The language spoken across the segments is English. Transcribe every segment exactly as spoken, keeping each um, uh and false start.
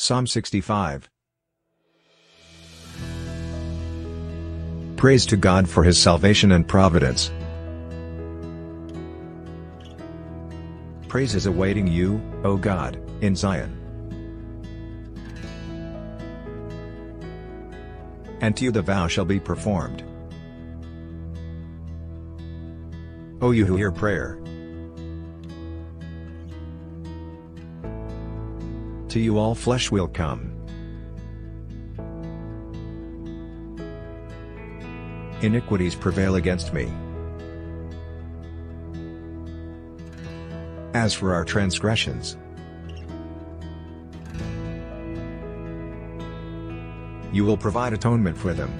Psalm sixty-five. Praise to God for His salvation and providence. Praise is awaiting you, O God, in Zion. And to you the vow shall be performed. O you who hear prayer, to you all flesh will come. Iniquities prevail against me. As for our transgressions, you will provide atonement for them.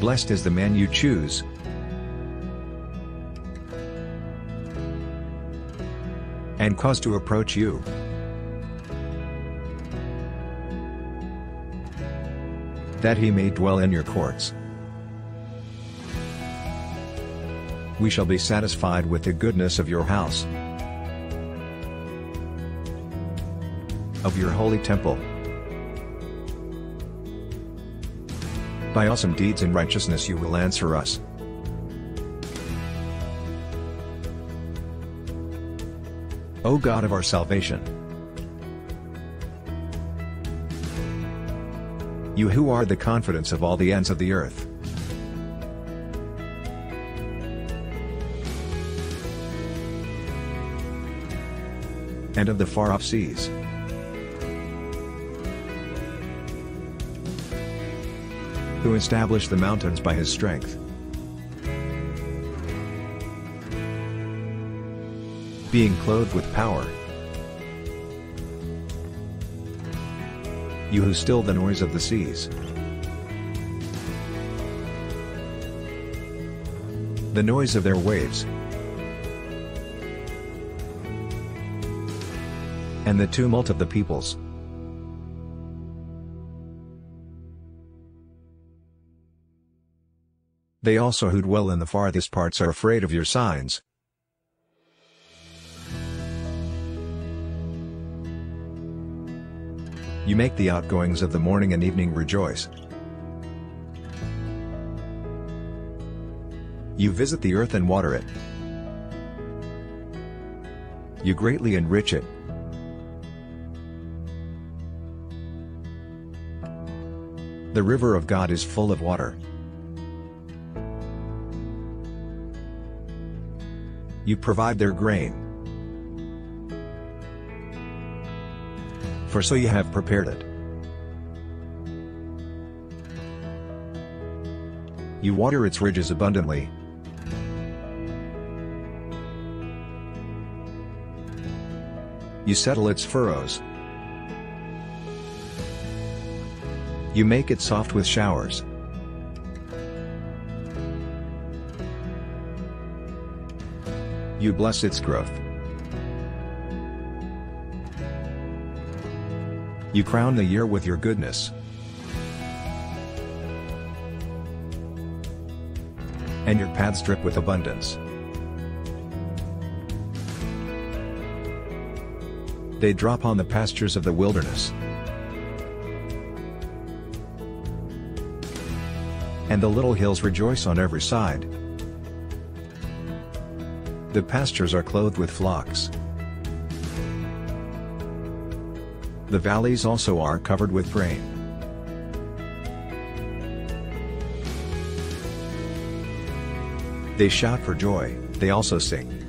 Blessed is the man you choose. And cause to approach you. That he may dwell in your courts. We shall be satisfied with the goodness of your house, of your holy temple. By awesome deeds and righteousness you will answer us. O God of our salvation, you who are the confidence of all the ends of the earth, and of the far-off seas, who established the mountains by His strength, being clothed with power. You who still the noise of the seas, the noise of their waves, and the tumult of the peoples. They also who dwell in the farthest parts are afraid of your signs. You make the outgoings of the morning and evening rejoice. You visit the earth and water it. You greatly enrich it. The river of God is full of water. You provide their grain. For so you have prepared it. You water its ridges abundantly. You settle its furrows. You make it soft with showers. You bless its growth. You crown the year with your goodness, and your paths drip with abundance. They drop on the pastures of the wilderness, and the little hills rejoice on every side. The pastures are clothed with flocks. The valleys also are covered with grain. They shout for joy, they also sing.